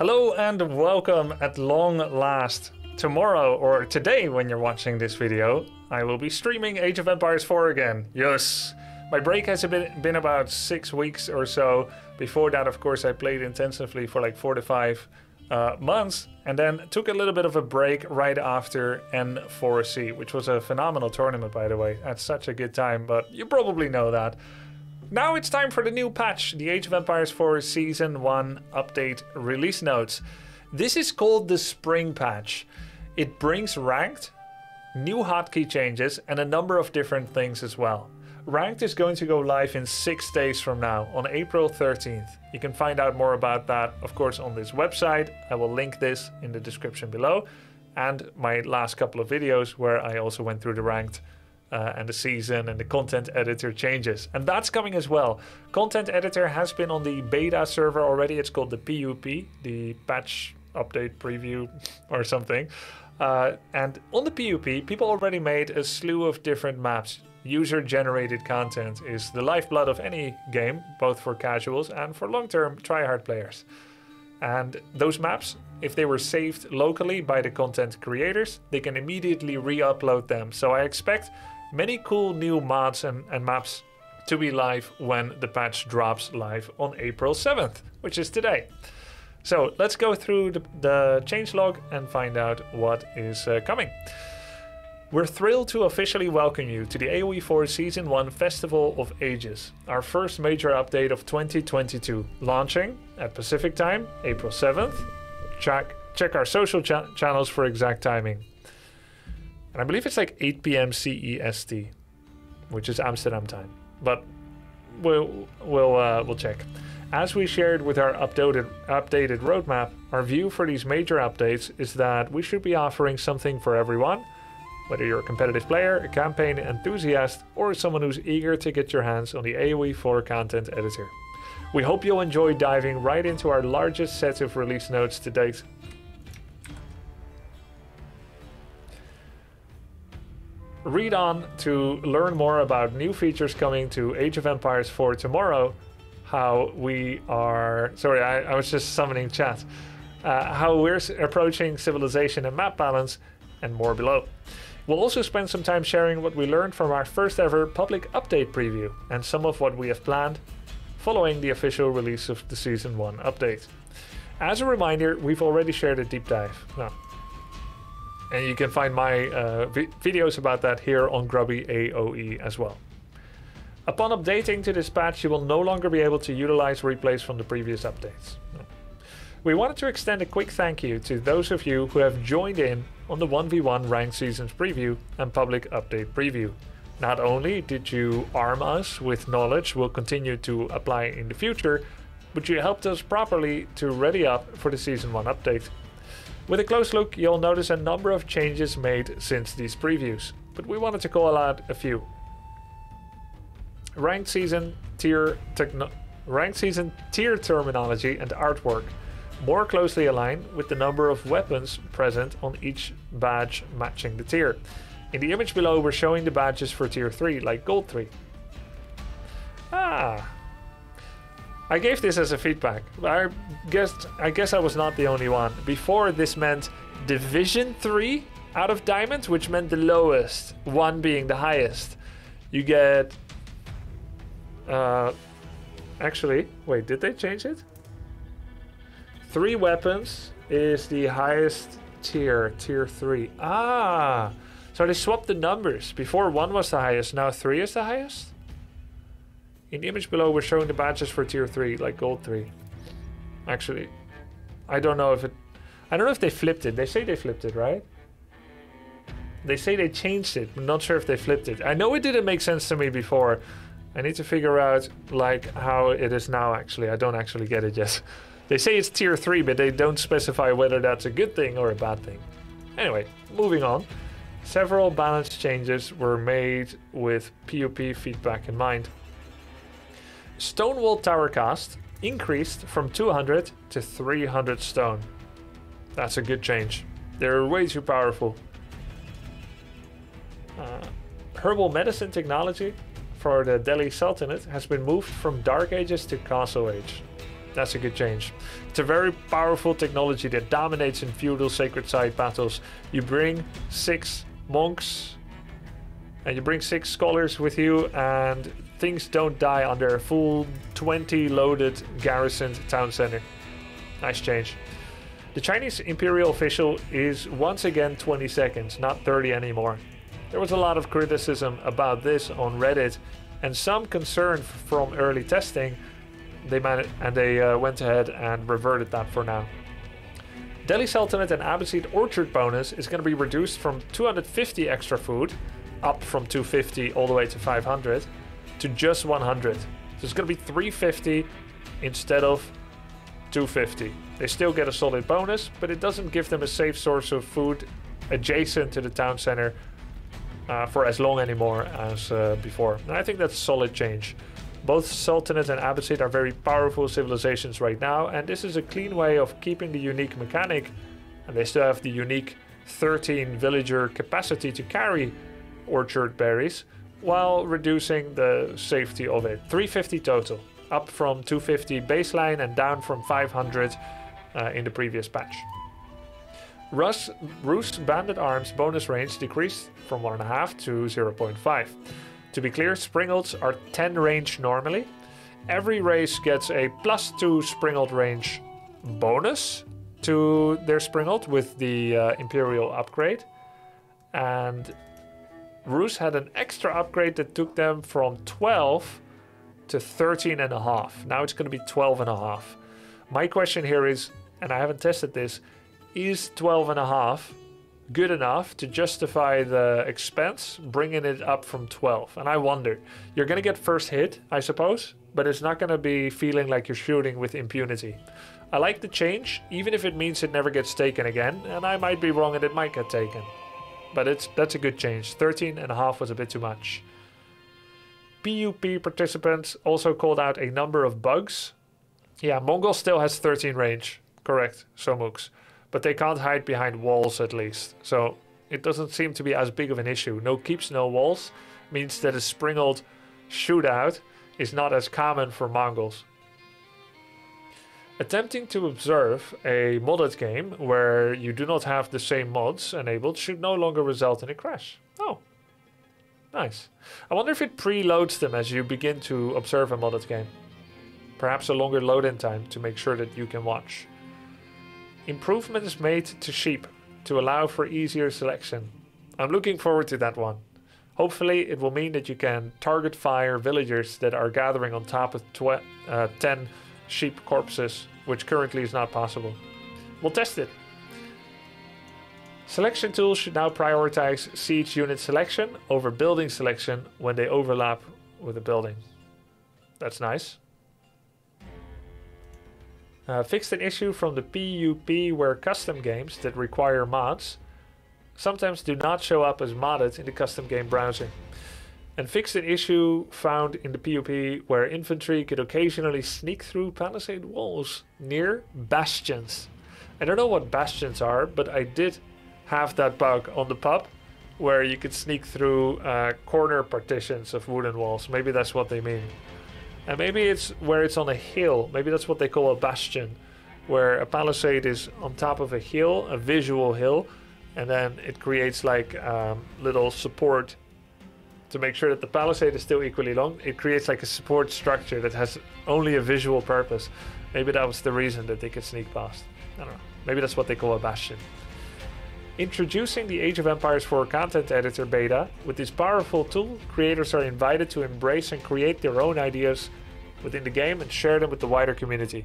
Hello and welcome at long last. Tomorrow, or today when you're watching this video, I will be streaming Age of Empires 4 again. Yes! My break has been about 6 weeks or so. Before that, of course, I played intensively for like 4 to 5 months, and then took a little bit of a break right after N4C, which was a phenomenal tournament, by the way. That's such a good time, but you probably know that. Now it's time for the new patch, the Age of Empires 4 Season 1 update release notes. This is called the Spring Patch. It brings ranked, new hotkey changes, and a number of different things as well. Ranked is going to go live in 6 days from now, on April 13th. You can find out more about that, of course, on this website. I will link this in the description below, and my last couple of videos where I also went through the ranked and the season and the content editor changes. And that's coming as well. Content editor has been on the beta server already. It's called the PUP, the patch update preview or something. And on the PUP, people already made a slew of different maps. User-generated content is the lifeblood of any game, both for casuals and for long-term tryhard players. And those maps, if they were saved locally by the content creators, they can immediately re-upload them. So I expect many cool new mods and maps to be live when the patch drops live on April 7th, which is today. So let's go through the changelog and find out what is coming. We're thrilled to officially welcome you to the AOE 4 Season 1 Festival of Ages, our first major update of 2022, launching at Pacific Time, April 7th. Check our social channels for exact timing. And I believe it's like 8 p.m. CEST, which is Amsterdam time, but we'll check. As we shared with our updated roadmap, our view for these major updates is that we should be offering something for everyone, whether you're a competitive player, a campaign enthusiast, or someone who's eager to get your hands on the AoE 4 content editor. We hope you'll enjoy diving right into our largest set of release notes to date. Read on to learn more about new features coming to Age of Empires 4 tomorrow, how we are... Sorry, I was just summoning chat. How we're approaching civilization and map balance, and more below. We'll also spend some time sharing what we learned from our first ever public update preview and some of what we have planned following the official release of the Season 1 update. As a reminder, we've already shared a deep dive. Oh. And you can find my videos about that here on Grubby AOE as well. Upon updating to this patch, you will no longer be able to utilize replays from the previous updates. Oh. We wanted to extend a quick thank you to those of you who have joined in on the 1v1 Ranked Seasons Preview and Public Update Preview. Not only did you arm us with knowledge we'll continue to apply in the future, but you helped us properly to ready up for the Season 1 update. With a close look, you'll notice a number of changes made since these previews, but we wanted to call out a few. Ranked Season tier terminology and artwork more closely align with the number of weapons present on each badge matching the tier. In the image below, we're showing the badges for tier 3, like gold 3. Ah! I gave this as a feedback. I guess I was not the only one. Before, this meant division 3 out of diamonds, which meant the lowest, 1 being the highest. You get... actually, wait, did they change it? 3 weapons is the highest tier, tier 3. Ah, so they swapped the numbers. Before 1 was the highest, now 3 is the highest? In the image below, we're showing the badges for tier 3, like gold 3. Actually, I don't know if they flipped it. They say they flipped it, right? They say they changed it, but I'm not sure if they flipped it. I know it didn't make sense to me before. I need to figure out like how it is now actually. I don't actually get it yet. They say it's tier 3, but they don't specify whether that's a good thing or a bad thing. Anyway, moving on. Several balance changes were made with POP feedback in mind. Stonewall tower cast increased from 200 to 300 stone. That's a good change. They're way too powerful. Herbal medicine technology for the Delhi Sultanate has been moved from Dark Ages to Castle Age. That's a good change. It's a very powerful technology that dominates in feudal sacred site battles. You bring 6 monks and you bring 6 scholars with you, and things don't die under a full 20 loaded garrisoned town center. Nice change. The Chinese imperial official is once again 20 seconds, not 30 anymore. There was a lot of criticism about this on Reddit and some concern from early testing. They went ahead and reverted that for now. Delhi Sultanate and Abbasid Orchard bonus is going to be reduced from 250 extra food, up from 250 all the way to 500, to just 100. So it's going to be 350 instead of 250. They still get a solid bonus, but it doesn't give them a safe source of food adjacent to the town center for as long anymore as before. And I think that's a solid change. Both Sultanate and Abbasid are very powerful civilizations right now, and this is a clean way of keeping the unique mechanic, and they still have the unique 13 villager capacity to carry orchard berries, while reducing the safety of it. 350 total, up from 250 baseline and down from 500 in the previous patch. Rus banded arms bonus range decreased from 1.5 to 0.5. To be clear, Springalds are 10 range normally. Every race gets a +2 Springald range bonus to their Springald with the Imperial upgrade. And Rus had an extra upgrade that took them from 12 to 13.5. Now it's going to be 12.5. My question here is, and I haven't tested this, is 12.5 good enough to justify the expense, bringing it up from 12? And I wonder, you're going to get first hit, I suppose, but it's not going to be feeling like you're shooting with impunity. I like the change, even if it means it never gets taken again, and I might be wrong and it might get taken. But that's a good change. 13.5 was a bit too much. PUP participants also called out a number of bugs. Yeah, Mongol still has 13 range. Correct, so mooks. But they can't hide behind walls at least. So it doesn't seem to be as big of an issue. No keeps, no walls means that a Springald shootout is not as common for Mongols. Attempting to observe a modded game where you do not have the same mods enabled should no longer result in a crash. Oh, nice. I wonder if it preloads them as you begin to observe a modded game. Perhaps a longer load-in time to make sure that you can watch. Improvements made to sheep to allow for easier selection. I'm looking forward to that one. Hopefully it will mean that you can target fire villagers that are gathering on top of 10 sheep corpses, which currently is not possible. We'll test it. Selection tools should now prioritize siege unit selection over building selection when they overlap with a building. That's nice. Fixed an issue from the PUP where custom games that require mods sometimes do not show up as modded in the custom game browser. And fixed an issue found in the PUP where infantry could occasionally sneak through palisade walls near bastions. I don't know what bastions are, but I did have that bug on the pub where you could sneak through corner partitions of wooden walls. Maybe that's what they mean. And maybe it's where it's on a hill. Maybe that's what they call a bastion, where a palisade is on top of a hill, a visual hill, and then it creates like little support to make sure that the palisade is still equally long. It creates like a support structure that has only a visual purpose. Maybe that was the reason that they could sneak past. I don't know. Maybe that's what they call a bastion. Introducing the Age of Empires 4 content editor beta. With this powerful tool, creators are invited to embrace and create their own ideas within the game and share them with the wider community.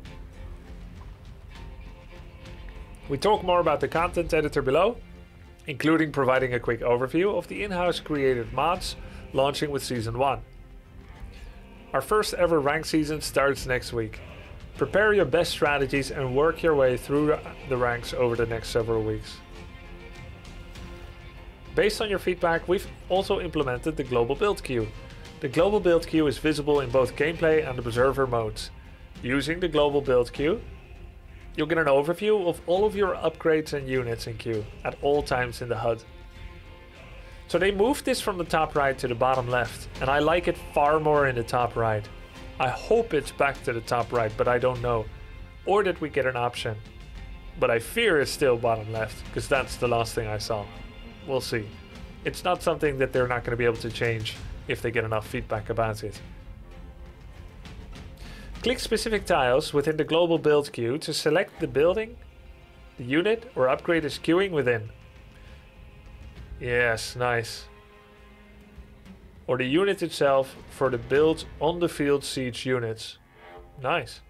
We talk more about the content editor below, including providing a quick overview of the in-house created mods launching with Season 1. Our first ever ranked season starts next week. Prepare your best strategies and work your way through the ranks over the next several weeks. Based on your feedback, we've also implemented the global build queue. The global build queue is visible in both gameplay and observer modes. Using the global build queue, you'll get an overview of all of your upgrades and units in queue at all times in the HUD. So they moved this from the top right to the bottom left, and I like it far more in the top right. I hope it's back to the top right, but I don't know. Or that we get an option. But I fear it's still bottom left, because that's the last thing I saw. We'll see. It's not something that they're not going to be able to change if they get enough feedback about it. Click specific tiles within the global build queue to select the building, the unit, or upgrade is queuing within. Yes, nice. Or the unit itself for the build on the field siege units. Nice.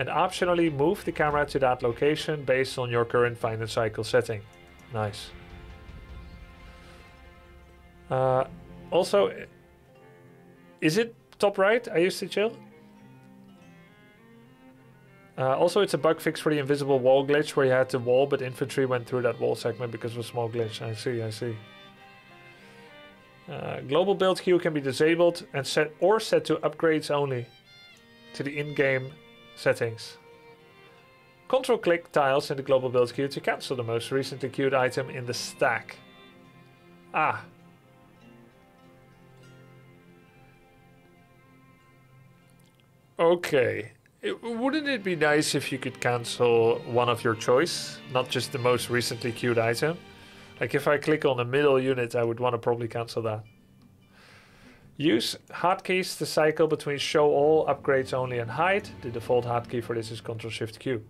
And optionally move the camera to that location based on your current finance cycle setting. Nice. Also, is it top right? I used to chill. Also, it's a bug fix for the invisible wall glitch where you had the wall, but infantry went through that wall segment because of a small glitch. I see, I see. Global build queue can be disabled and set to upgrades only to the in-game settings. Control-click tiles in the global build queue to cancel the most recently queued item in the stack. Ah. Okay. Wouldn't it be nice if you could cancel one of your choice, not just the most recently queued item? Like if I click on the middle unit, I would want to probably cancel that. Use hotkeys to cycle between show all, upgrades only, and hide. The default hotkey for this is Ctrl-Shift-Q.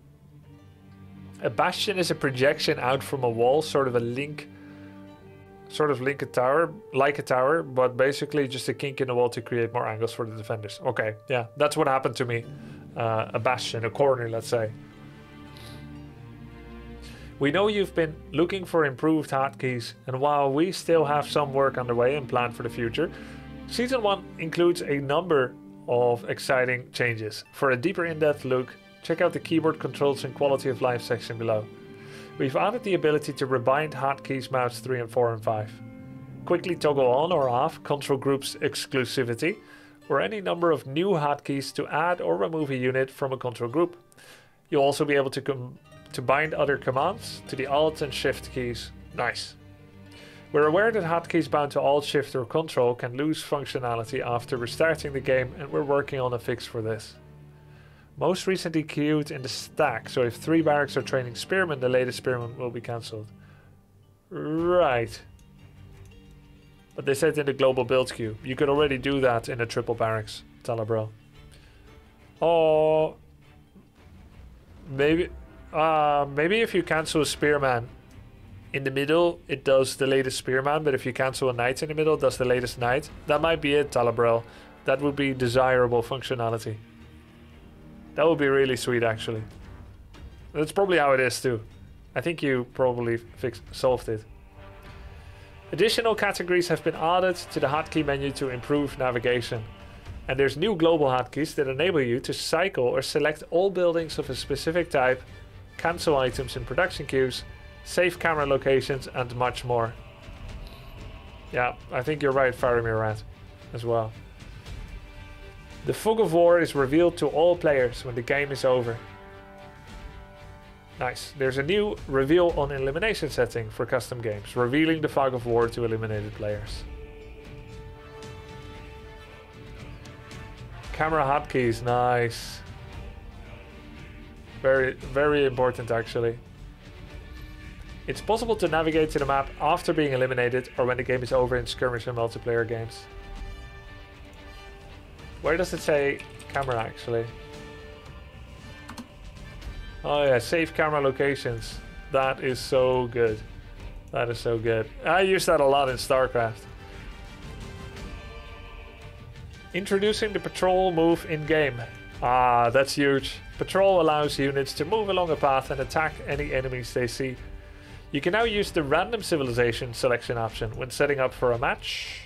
A bastion is a projection out from a wall, sort of like a tower, but basically just a kink in the wall to create more angles for the defenders. Okay, yeah, that's what happened to me. A bastion, a corner, let's say. We know you've been looking for improved hotkeys, and while we still have some work underway and planned for the future, Season 1 includes a number of exciting changes. For a deeper in-depth look, check out the keyboard controls and quality of life section below. We've added the ability to rebind hotkeys mounts 3 and 4 and 5. Quickly toggle on or off control group's exclusivity, or any number of new hotkeys to add or remove a unit from a control group. You'll also be able to bind other commands to the Alt and Shift keys. Nice. We're aware that hotkeys bound to Alt, Shift or Control can lose functionality after restarting the game, and we're working on a fix for this. Most recently queued in the stack, so if 3 barracks are training spearmen, the latest spearmen will be cancelled. Right. But they said in the global build queue. You could already do that in a triple barracks, Talabro. Oh, maybe if you cancel a spearman in the middle, it does the latest spearman, but if you cancel a knight in the middle, it does the latest knight. That might be it, Talabrel. That would be desirable functionality. That would be really sweet, actually. That's probably how it is, too. I think you probably solved it. Additional categories have been added to the hotkey menu to improve navigation. And there's new global hotkeys that enable you to cycle or select all buildings of a specific type, cancel items in production queues, save camera locations, and much more. Yeah, I think you're right, Farimirat, as well. The Fog of War is revealed to all players when the game is over. Nice. There's a new reveal on elimination setting for custom games, revealing the Fog of War to eliminated players. Camera hotkeys, nice. Very, very important, actually. It's possible to navigate to the map after being eliminated or when the game is over in skirmish and multiplayer games. Where does it say camera, actually? Oh yeah, save camera locations. That is so good. That is so good. I use that a lot in StarCraft. Introducing the patrol move in-game. Ah, that's huge. Patrol allows units to move along a path and attack any enemies they see. You can now use the random civilization selection option when setting up for a match.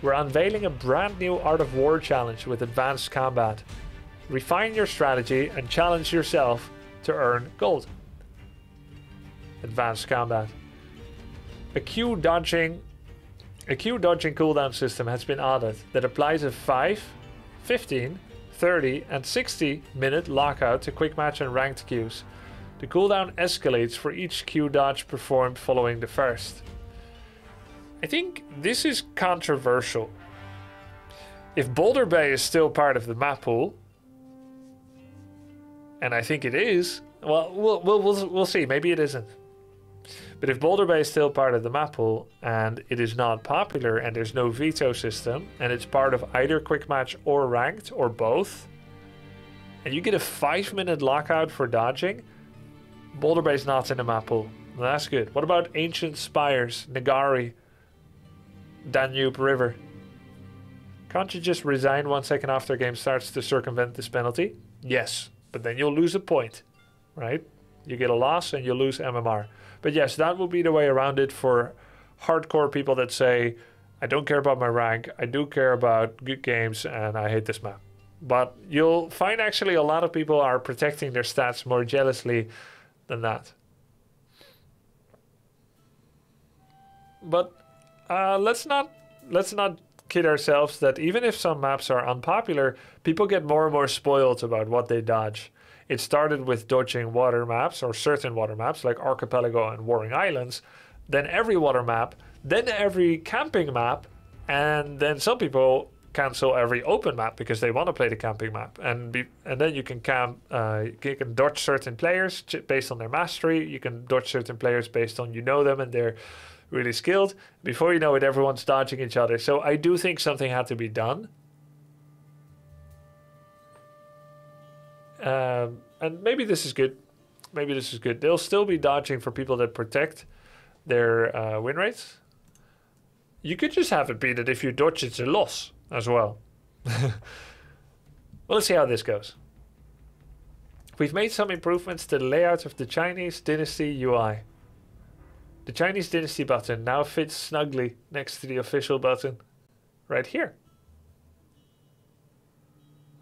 We're unveiling a brand new Art of War challenge with advanced combat. Refine your strategy and challenge yourself to earn gold. Advanced combat. A queue dodging cooldown system has been added that applies a 5, 15, 30 and 60 minute lockout to quick match and ranked queues. The cooldown escalates for each Q dodge performed following the first. I think this is controversial. If Boulder Bay is still part of the map pool, and I think it is, well, we'll see. Maybe it isn't. But if Boulder Bay is still part of the map pool and it is not popular and there's no veto system and it's part of either quick match or ranked or both, and you get a 5-minute lockout for dodging, Boulder Bay's not in the map pool. That's good. What about Ancient Spires, Nagari, Danube River? Can't you just resign 1 second after a game starts to circumvent this penalty? Yes, but then you'll lose a point, right? You get a loss and you lose MMR. But yes, that will be the way around it for hardcore people that say, I don't care about my rank, I do care about good games, and I hate this map. But you'll find actually a lot of people are protecting their stats more jealously than that. But let's not kid ourselves that even if some maps are unpopular, people get more and more spoiled about what they dodge. It started with dodging water maps, or certain water maps like Archipelago and Warring Islands, then every water map, then every camping map, and then some people cancel every open map because they want to play the camping map. And then you can camp, you can dodge certain players based on their mastery. You can dodge certain players based on you know them and they're really skilled. Before you know it, everyone's dodging each other. So I do think something had to be done. And maybe this is good. Maybe this is good. They'll still be dodging for people that protect their win rates. You could just have it be that if you dodge, it's a loss as well. Well, let's see how this goes. We've made some improvements to the layout of the Chinese Dynasty UI. The Chinese Dynasty button now fits snugly next to the official button right here.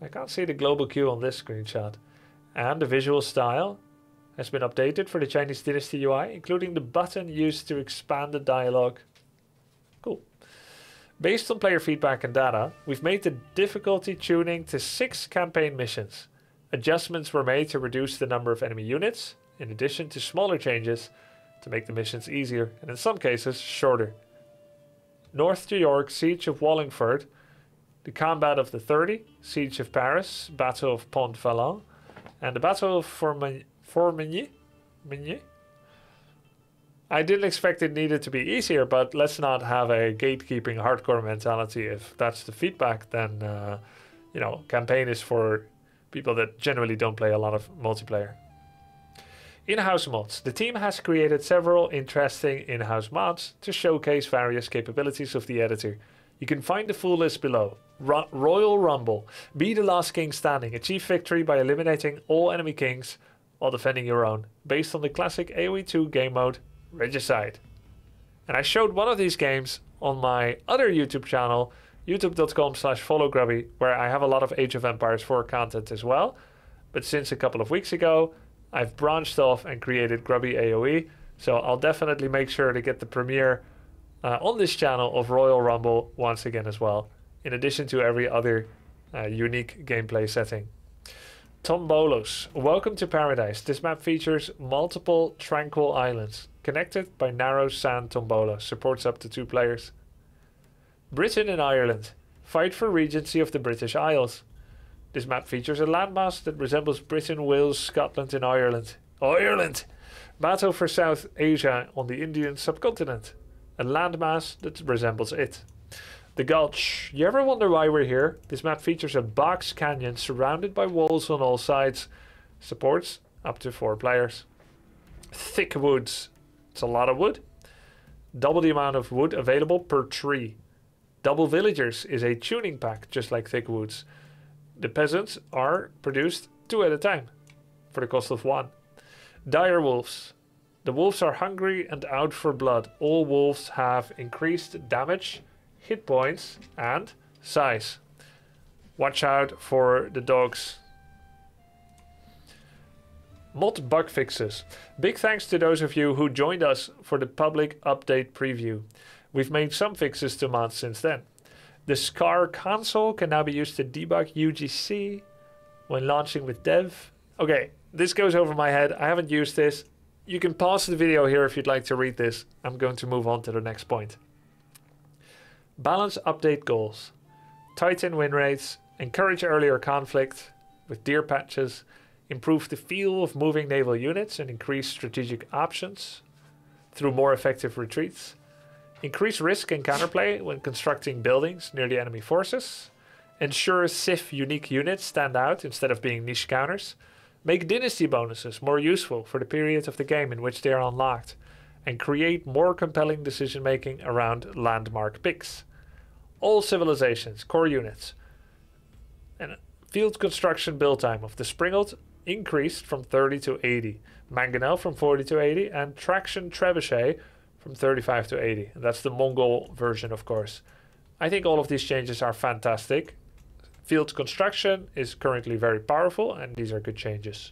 I can't see the global queue on this screenshot. And the visual style has been updated for the Chinese Dynasty UI, including the button used to expand the dialogue. Cool. Based on player feedback and data, we've made the difficulty tuning to 6 campaign missions. Adjustments were made to reduce the number of enemy units, in addition to smaller changes to make the missions easier and in some cases shorter. North to York, Siege of Wallingford, the Combat of the 30, Siege of Paris, Battle of Pont-Valin, and the Battle of Formigny. I didn't expect it needed to be easier, but let's not have a gatekeeping hardcore mentality. If that's the feedback, then, you know, campaign is for people that generally don't play a lot of multiplayer. In-house mods. The team has created several interesting in-house mods to showcase various capabilities of the editor. You can find the full list below. Royal Rumble. Be the last king standing. Achieve victory by eliminating all enemy kings while defending your own. Based on the classic AoE 2 game mode, Regicide. And I showed one of these games on my other YouTube channel, youtube.com/followgrubby, where I have a lot of Age of Empires 4 content as well. But since a couple of weeks ago, I've branched off and created Grubby AOE. So I'll definitely make sure to get the premiere on this channel of Royal Rumble once again as well, in addition to every other unique gameplay setting. Tombolos, welcome to paradise. This map features multiple tranquil islands connected by narrow sand tombola, supports up to 2 players. Britain and Ireland, fight for regency of the British Isles. This map features a landmass that resembles Britain, Wales, Scotland and Ireland. Ireland! Battle for South Asia on the Indian subcontinent. A landmass that resembles it. The Gulch. You ever wonder why we're here? This map features a box canyon surrounded by walls on all sides. Supports up to 4 players. Thick Woods. It's a lot of wood. Double the amount of wood available per tree. Double Villagers is a tuning pack, just like Thick Woods. The peasants are produced 2 at a time for the cost of 1. Dire Wolves. The wolves are hungry and out for blood. All wolves have increased damage, hit points, and size. Watch out for the dogs. Mod bug fixes. Big thanks to those of you who joined us for the public update preview. We've made some fixes to mods since then. The SCAR console can now be used to debug UGC when launching with dev. Okay, this goes over my head. I haven't used this. You can pause the video here if you'd like to read this. I'm going to move on to the next point. Balance update goals. tighten win rates, encourage earlier conflict with deer patches, improve the feel of moving naval units and increase strategic options through more effective retreats, increase risk and counterplay when constructing buildings near the enemy forces, ensure Civ unique units stand out instead of being niche counters, make dynasty bonuses more useful for the period of the game in which they are unlocked, and create more compelling decision-making around landmark picks. All civilizations, core units, and field construction build time of the Springald increased from 30 to 80, Mangonel from 40 to 80, and Traction Trebuchet from 35 to 80. That's the Mongol version, of course. I think all of these changes are fantastic. Field construction is currently very powerful, and these are good changes.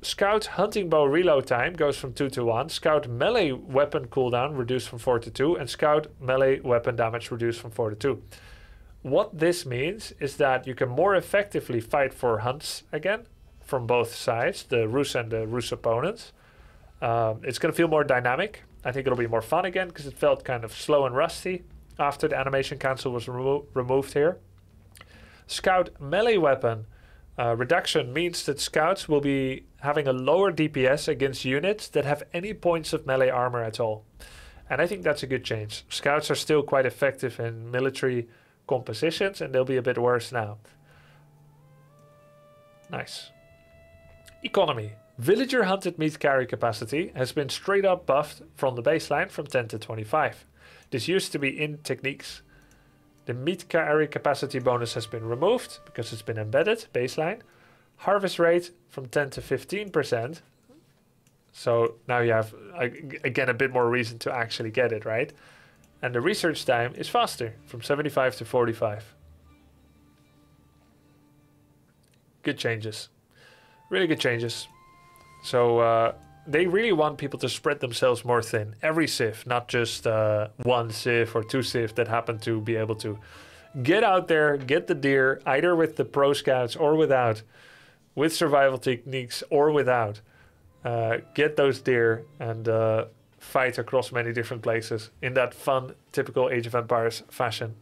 Scout hunting bow reload time goes from 2 to 1. Scout melee weapon cooldown reduced from 4 to 2. And scout melee weapon damage reduced from 4 to 2. What this means is that you can more effectively fight for hunts again from both sides, the Rus and the Rus opponents. It's going to feel more dynamic. I think it'll be more fun again because it felt kind of slow and rusty after the animation cancel was removed here. Scout melee weapon reduction means that scouts will be having a lower DPS against units that have any points of melee armor at all. And I think that's a good change. Scouts are still quite effective in military compositions, and they'll be a bit worse now. Nice. Economy. Villager hunted meat carry capacity has been straight up buffed from the baseline from 10 to 25. This used to be in techniques. The meat carry capacity bonus has been removed because it's been embedded, baseline. Harvest rate from 10 to 15%. So now you have, again, a bit more reason to actually get it, right? And the research time is faster, from 75 to 45. Good changes. Really good changes. So they really want people to spread themselves more thin. Every Civ, not just one Civ or two Civ that happen to be able to get out there, get the deer, either with the pro scouts or without, with survival techniques or without. Get those deer and fight across many different places in that fun, typical Age of Empires fashion.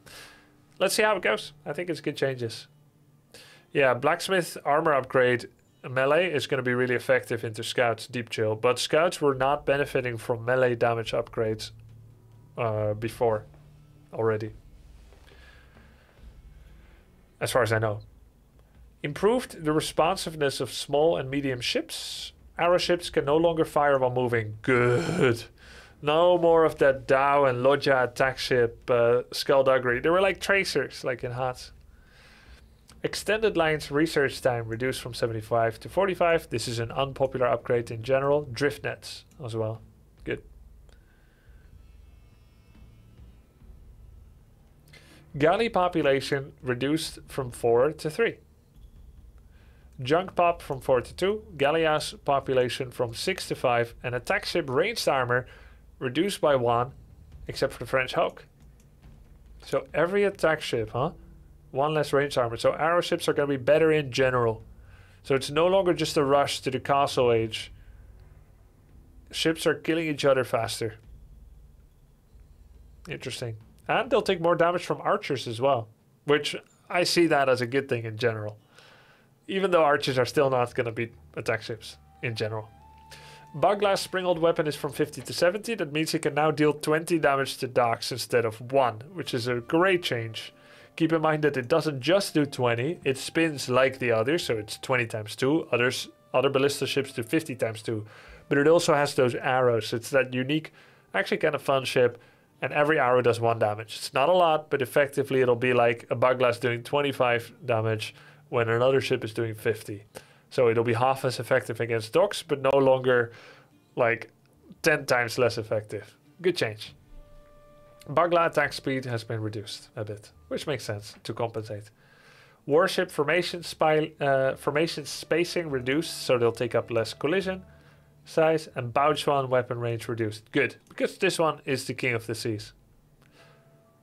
Let's see how it goes. I think it's good changes. Yeah, blacksmith armor upgrade melee is going to be really effective into scouts deep chill, but scouts were not benefiting from melee damage upgrades before already, as far as I know. Improved the responsiveness of small and medium ships. Arrow ships can no longer fire while moving. Good. No more of that Dao and Lodya attack ship skullduggery. They were like tracers, like in HOTS. Extended lines research time reduced from 75 to 45. This is an unpopular upgrade in general. Drift nets as well. Good. Galley population reduced from 4 to 3. Junk pop from 4 to 2. Gallias population from 6 to 5. And attack ship ranged armor reduced by 1, except for the French Hulk. So every attack ship, huh? 1 less range armor. So arrow ships are going to be better in general. So it's no longer just a rush to the castle age. Ships are killing each other faster. Interesting. And they'll take more damage from archers as well, which I see that as a good thing in general. Even though archers are still not going to beat attack ships in general. Baghlah's Springald weapon is from 50 to 70. That means he can now deal 20 damage to docks instead of 1, which is a great change. Keep in mind that it doesn't just do 20, it spins like the others, so it's 20 times 2. Other ballista ships do 50 times 2. But it also has those arrows. It's that unique, actually kind of fun ship, and every arrow does 1 damage. It's not a lot, but effectively it'll be like a Baghlah doing 25 damage when another ship is doing 50. So it'll be half as effective against docks, but no longer like 10 times less effective. Good change. Baghlah attack speed has been reduced a bit, which makes sense to compensate. Warship formation spacing reduced, so they'll take up less collision size, and Baochuan weapon range reduced. Good, because this one is the king of the seas.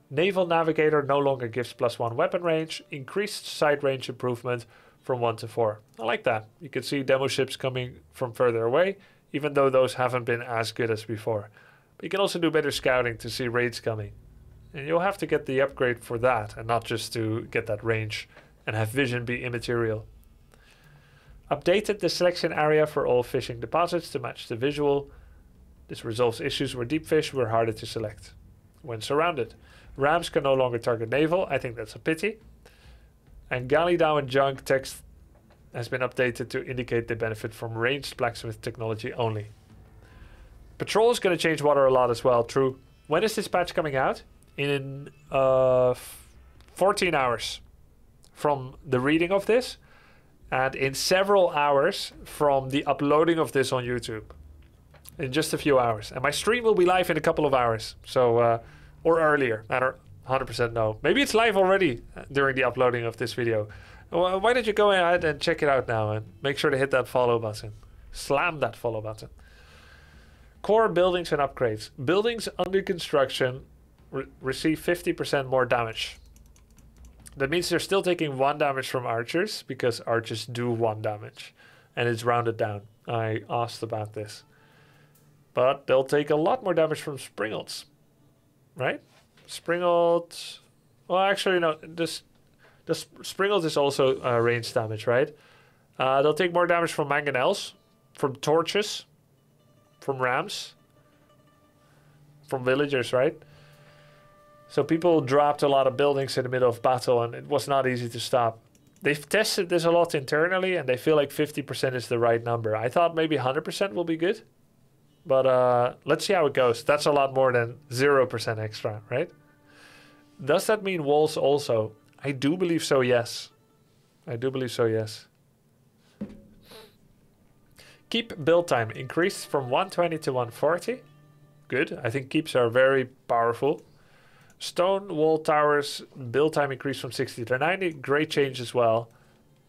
Naval navigator no longer gives +1 weapon range, increased sight range improvement from 1 to 4. I like that. You can see demo ships coming from further away, even though those haven't been as good as before. You can also do better scouting to see raids coming. And you'll have to get the upgrade for that and not just to get that range and have vision be immaterial. Updated the selection area for all fishing deposits to match the visual. This resolves issues where deep fish were harder to select when surrounded. Rams can no longer target naval. I think that's a pity. And Galidao and Junk text has been updated to indicate they benefit from ranged blacksmith technology only. Patrol is going to change water a lot as well, true. When is this patch coming out? In 14 hours from the reading of this, and in several hours from the uploading of this on YouTube. In just a few hours. And my stream will be live in a couple of hours. So, or earlier. I don't 100% know. Maybe it's live already during the uploading of this video. Well, why don't you go ahead and check it out now and make sure to hit that follow button. Slam that follow button. Core buildings and upgrades. Buildings under construction receive 50% more damage. That means they're still taking 1 damage from archers, because archers do 1 damage. And it's rounded down. I asked about this. But they'll take a lot more damage from Springalds. Right? Springalds... Well, actually, no. The Springald is also range damage, right? They'll take more damage from Mangonels, from torches, from rams, from villagers, right? So people dropped a lot of buildings in the middle of battle, and it was not easy to stop. They've tested this a lot internally, and they feel like 50% is the right number. I thought maybe 100% will be good. But let's see how it goes. That's a lot more than 0% extra, right? Does that mean walls also? I do believe so, yes. I do believe so, yes. Keep build time increased from 120 to 140. Good. I think keeps are very powerful. Stone wall towers build time increased from 60 to 90. Great change as well.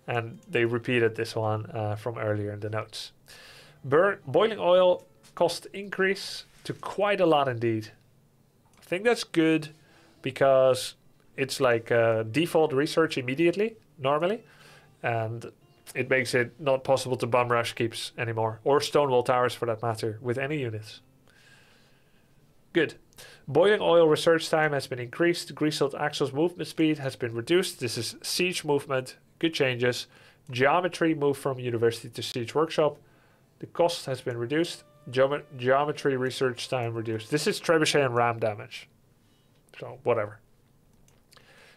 And they repeated this one from earlier in the notes. Boiling oil cost increase to quite a lot indeed. I think that's good because it's like default research immediately, normally, and it makes it not possible to bum rush keeps anymore, or Stonewall Towers for that matter, with any units. Good. Boiling oil research time has been increased. Greasehold axles movement speed has been reduced. This is siege movement. Good changes. Geometry moved from university to siege workshop. The cost has been reduced. Geometry research time reduced. This is trebuchet and ram damage, so whatever.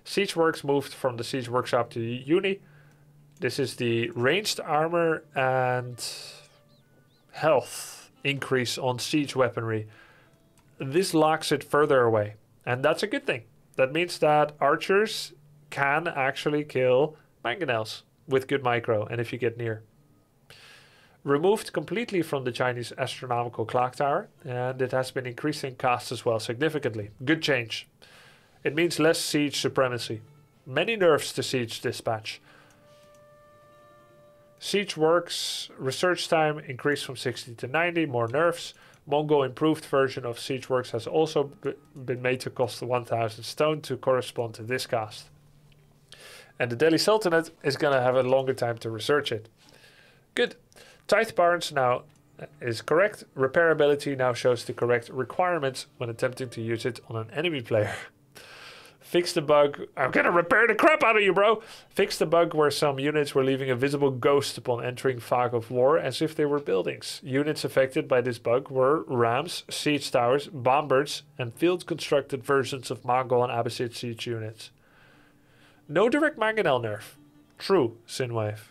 Siege works moved from the siege workshop to uni. This is the ranged armor and health increase on siege weaponry. This locks it further away, and that's a good thing. That means that archers can actually kill mangonels with good micro, and if you get near. Removed completely from the Chinese astronomical clock tower, and it has been increasing costs as well significantly. Good change. It means less siege supremacy. Many nerfs to siege dispatch. Siege works research time increased from 60 to 90, more nerfs. Mongol improved version of siege works has also been made to cost 1000 stone to correspond to this cost. And the Delhi Sultanate is going to have a longer time to research it. Good. Tithe Barnes now is correct. Repairability now shows the correct requirements when attempting to use it on an enemy player. Fix the bug. I'm gonna repair the crap out of you, bro. Fix the bug where some units were leaving a visible ghost upon entering fog of war as if they were buildings. Units affected by this bug were rams, siege towers, bombards, and field-constructed versions of Mongol and Abbasid siege units. No direct Mangonel nerf. True, Sinwave.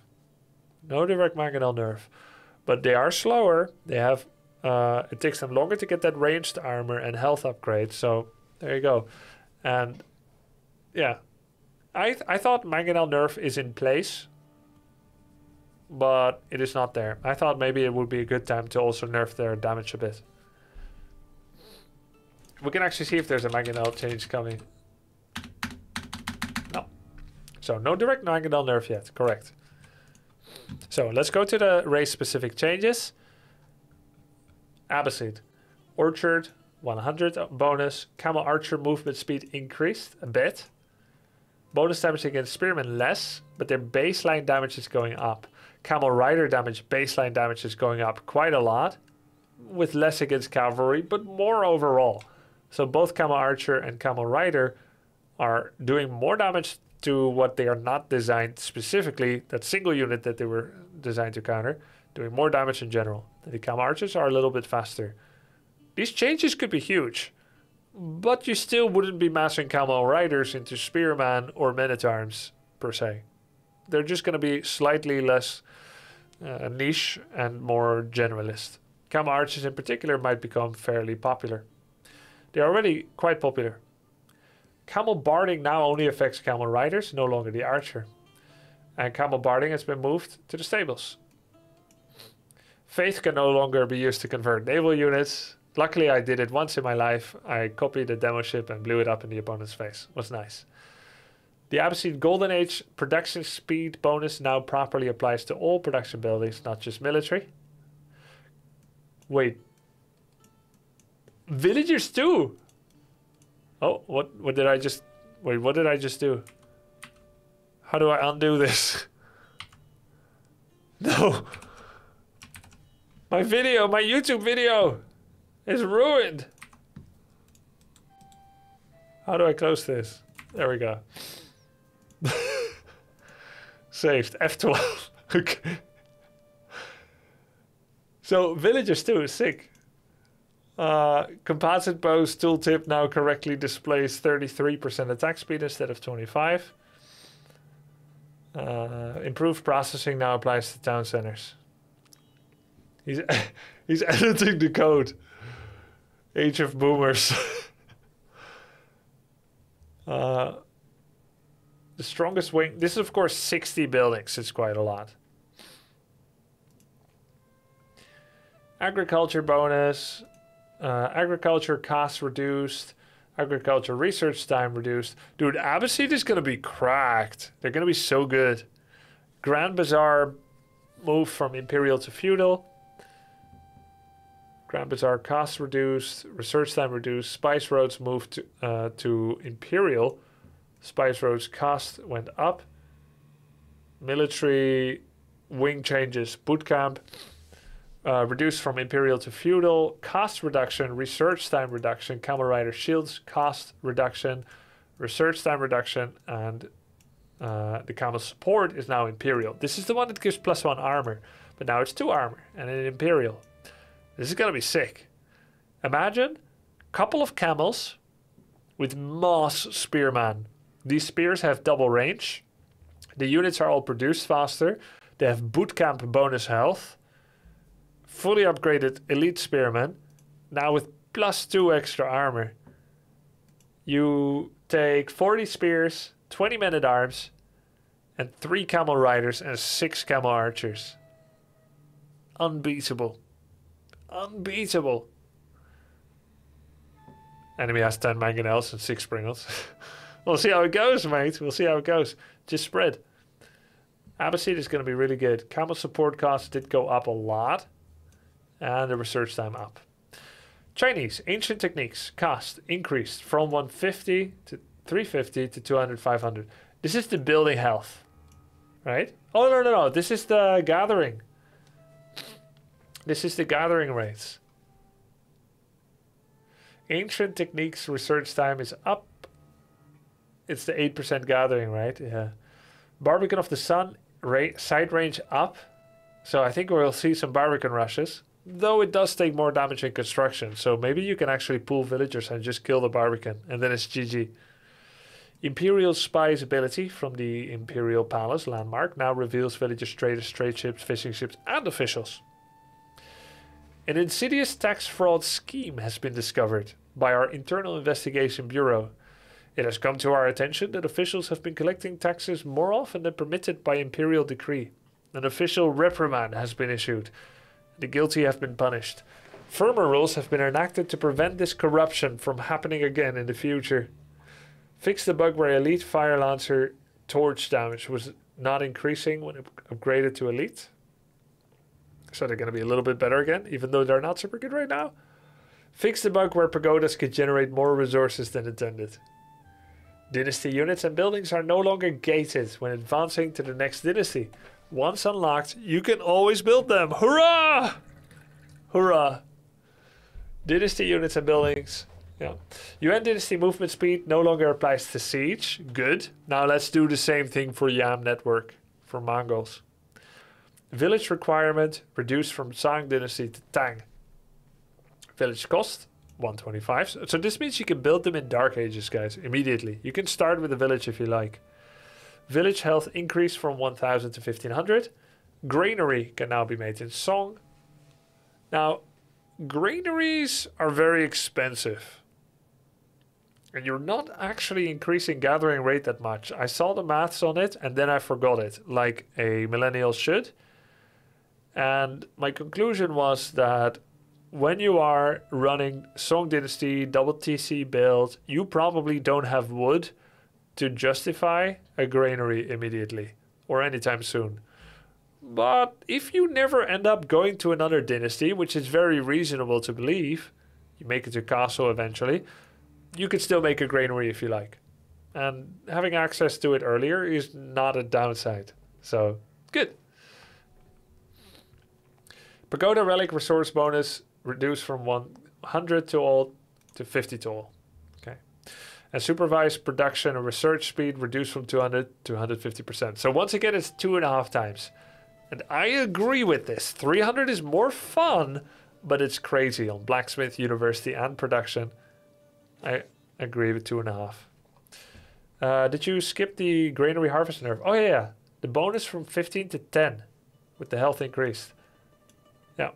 No direct Mangonel nerf. But they are slower. They have it takes them longer to get that ranged armor and health upgrade, so there you go. And yeah. I thought Mangonel nerf is in place, but it is not there. I thought maybe it would be a good time to also nerf their damage a bit. We can actually see if there's a Mangonel change coming. No. So no direct Mangonel nerf yet, correct. So let's go to the race-specific changes. Abbasid. Orchard, 100 bonus. Camel archer movement speed increased a bit. Bonus damage against spearmen less, but their baseline damage is going up. Camel rider damage, baseline damage is going up quite a lot. With less against cavalry, but more overall. So both Camel Archer and Camel Rider are doing more damage to what they are not designed specifically, that single unit that they were designed to counter, doing more damage in general. The Camel Archers are a little bit faster. These changes could be huge, but you still wouldn't be massing Camel Riders into Spearman or Men-at-Arms, per se. They're just going to be slightly less niche and more generalist. Camel Archers in particular might become fairly popular. They're already quite popular. Camel Barding now only affects Camel Riders, no longer the Archer. And Camel Barding has been moved to the stables. Faith can no longer be used to convert naval units. Luckily, I did it once in my life. I copied a demo ship and blew it up in the opponent's face. It was nice. The Abbasid Golden Age production speed bonus now properly applies to all production buildings, not just military. Wait. Villagers too? Oh, what did I just... Wait, what did I just do? How do I undo this? No! My video, my YouTube video is ruined. How do I close this? There we go. Saved. F12. Okay. So villagers too is sick. Composite bows tooltip now correctly displays 33% attack speed instead of 25. Improved processing now applies to town centers. He's editing the code. Age of Boomers. The strongest wing. This is of course 60 buildings. It's quite a lot. Agriculture bonus. Agriculture costs reduced. Agriculture research time reduced. Dude, Abbasid is going to be cracked. They're going to be so good. Grand Bazaar move from Imperial to Feudal. Grand Bazaar costs reduced, research time reduced, Spice Roads moved to Imperial, Spice Roads cost went up, military wing changes, bootcamp, reduced from Imperial to Feudal, cost reduction, research time reduction, Camel Rider shields, cost reduction, research time reduction, and the Camel support is now Imperial. This is the one that gives +1 armor, but now it's 2 armor and an Imperial. This is going to be sick. Imagine a couple of camels with moss spearman. These spears have double range. The units are all produced faster. They have bootcamp bonus health. Fully upgraded elite spearmen. Now with +2 extra armor. You take 40 spears, 20 men-at-arms, and 3 camel riders and 6 camel archers. Unbeatable. Unbeatable. Enemy has 10 mangonels and 6 Springals. We'll see how it goes, mate. We'll see how it goes. Just spread. Abbasid is going to be really good. Camel support costs did go up a lot. And the research time up. Chinese. Ancient techniques. Cost increased from 150 to 350 to 200, 500. This is the building health. Right? Oh, no, no, no. This is the gathering. This is the gathering rates. Ancient techniques research time is up. It's the 8% gathering, right? Yeah. Barbican of the Sun side range up. So I think we'll see some Barbican rushes. Though it does take more damage in construction. So maybe you can actually pull villagers and just kill the Barbican. And then it's GG. Imperial Spies ability from the Imperial Palace landmark now reveals villagers, traders, trade ships, fishing ships, and officials. An insidious tax fraud scheme has been discovered by our internal investigation bureau. It has come to our attention that officials have been collecting taxes more often than permitted by imperial decree. An official reprimand has been issued. The guilty have been punished. Firmer rules have been enacted to prevent this corruption from happening again in the future. Fix the bug where elite fire lancer torch damage was not increasing when upgraded to elite. So they're going to be a little bit better again, even though they're not super good right now. Fix the bug where pagodas could generate more resources than intended. Dynasty units and buildings are no longer gated when advancing to the next dynasty. Once unlocked, you can always build them. Hurrah! Hurrah! Dynasty units and buildings Yeah. Yuan Dynasty movement speed no longer applies to siege. Good. Now let's do the same thing for Yam network for Mongols. Village requirement reduced from Song Dynasty to Tang. Village cost 125. So this means you can build them in Dark Ages, guys, immediately. You can start with a village if you like. Village health increased from 1000 to 1500. Granary can now be made in Song. Now, granaries are very expensive. And you're not actually increasing gathering rate that much. I saw the maths on it and then I forgot it, like a millennial should. And my conclusion was that when you are running Song Dynasty, double TC build, you probably don't have wood to justify a granary immediately or anytime soon. But if you never end up going to another dynasty, which is very reasonable to believe, you make it to castle eventually, you could still make a granary if you like. And having access to it earlier is not a downside. So, good. Pagoda relic resource bonus reduced from 100 to all to 50 to all. Okay. And supervised production and research speed reduced from 200 to 150%. So once again, it's 2.5 times. And I agree with this. 300 is more fun, but it's crazy on blacksmith, university, and production. I agree with 2.5. Did you skip the granary harvest nerf? Oh, yeah. The bonus from 15 to 10 with the health increased. Yeah.